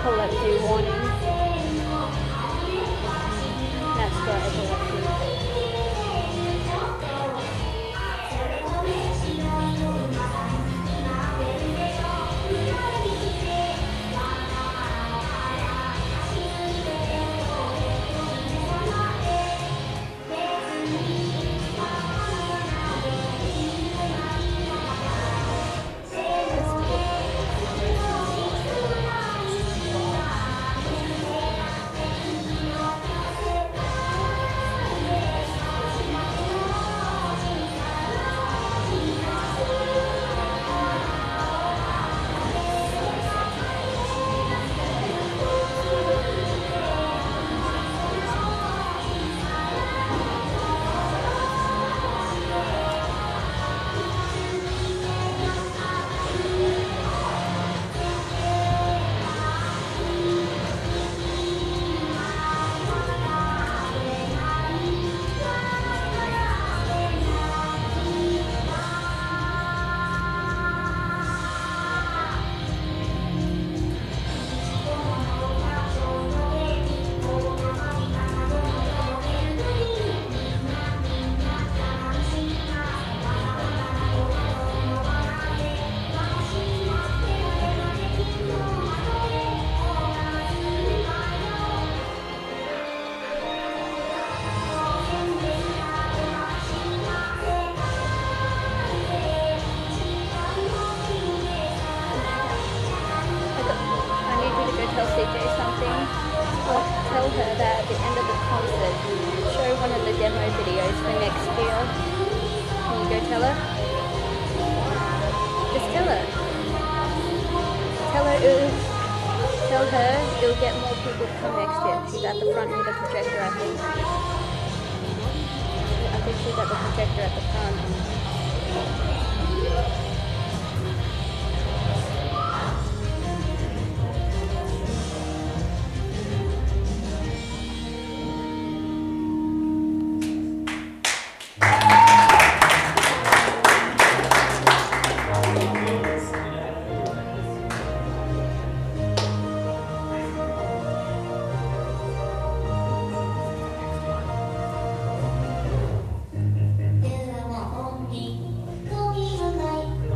epilepsy warning. That's for epilepsy. You'll get more people to come next year. She's at the front with a projector, I think. I think she's at the projector at the front. Like